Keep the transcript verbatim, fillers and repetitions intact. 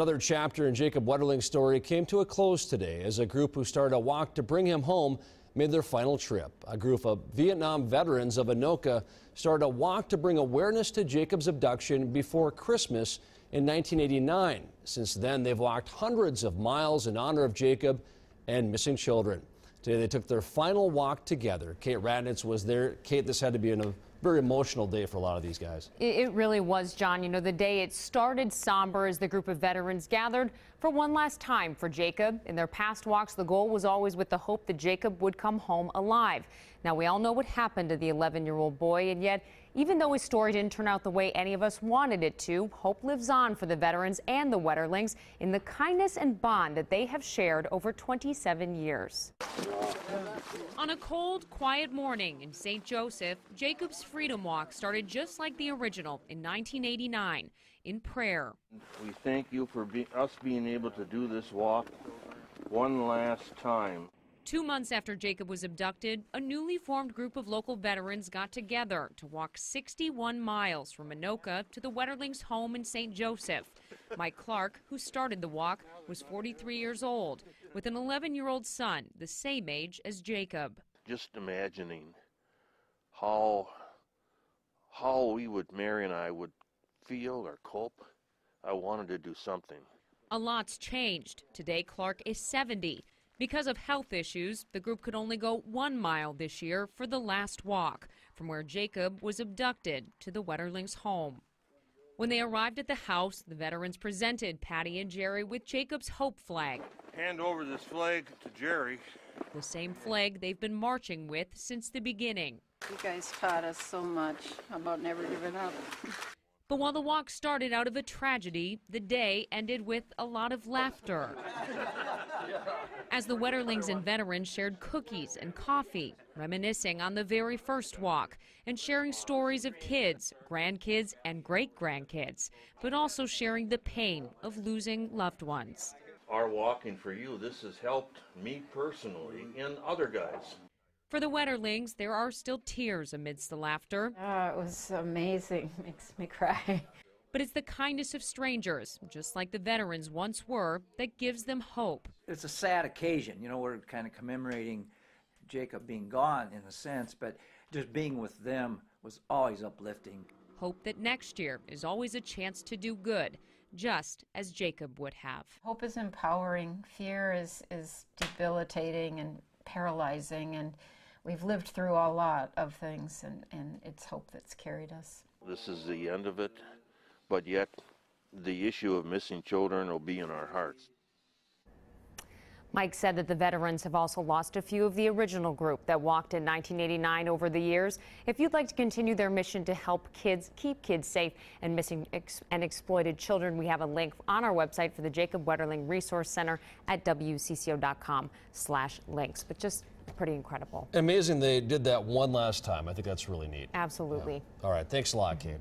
Another chapter in Jacob Wetterling's story came to a close today as a group who started a walk to bring him home made their final trip. A group of Vietnam veterans of Anoka started a walk to bring awareness to Jacob's abduction before Christmas in nineteen eighty-nine. Since then, they've walked hundreds of miles in honor of Jacob and missing children. Today, they took their final walk together. Kate Raddatz was there. Kate, this had to be an very emotional day for a lot of these guys. It really was, John. You know, the day it started somber as the group of veterans gathered for one last time for Jacob. In their past walks, the goal was always with the hope that Jacob would come home alive. Now, we all know what happened to the eleven-year-old boy, and yet, even though his story didn't turn out the way any of us wanted it to, hope lives on for the veterans and the Wetterlings in the kindness and bond that they have shared over twenty-seven years. On a cold, quiet morning in Saint Joseph, Jacob's Freedom Walk started just like the original in nineteen eighty-nine, in prayer. We thank you for be us being able to do this walk one last time. Two months after Jacob was abducted, a newly formed group of local veterans got together to walk sixty-one miles from Anoka to the Wetterlings' home in Saint Joseph. Mike Clark, who started the walk, was forty-three years old, with an eleven-year-old son the same age as Jacob. Just imagining how, how we would, Mary and I, would feel or cope. I wanted to do something. A lot's changed. Today, Clark is seventy. Because of health issues, the group could only go one mile this year for the last walk, from where Jacob was abducted to the Wetterlings' home. When they arrived at the house, the veterans presented Patty and Jerry with Jacob's Hope Flag. Hand over this flag to Jerry. The same flag they've been marching with since the beginning. You guys taught us so much about never giving up. But while the walk started out of a tragedy, the day ended with a lot of laughter. As the Wetterlings and veterans shared cookies and coffee, reminiscing on the very first walk, and sharing stories of kids, grandkids, and great-grandkids, but also sharing the pain of losing loved ones. Our walking for you, this has helped me personally and other guys. For the Wetterlings, there are still tears amidst the laughter. Oh, it was amazing. Makes me cry. But it's the kindness of strangers, just like the veterans once were, that gives them hope. It's a sad occasion. You know, we're kind of commemorating Jacob being gone in a sense, but just being with them was always uplifting. Hope that next year is always a chance to do good, just as Jacob would have. Hope is empowering. Fear is, is debilitating and paralyzing, and we've lived through a lot of things, and, and it's hope that's carried us. This is the end of it. But yet, the issue of missing children will be in our hearts. Mike said that the veterans have also lost a few of the original group that walked in nineteen eighty-nine over the years. If you'd like to continue their mission to help kids, keep kids safe, and missing ex and exploited children, we have a link on our website for the Jacob Wetterling Resource Center at w c c o dot com slash links. But just pretty incredible. Amazing they did that one last time. I think that's really neat. Absolutely. Yeah. All right. Thanks a lot, Kate.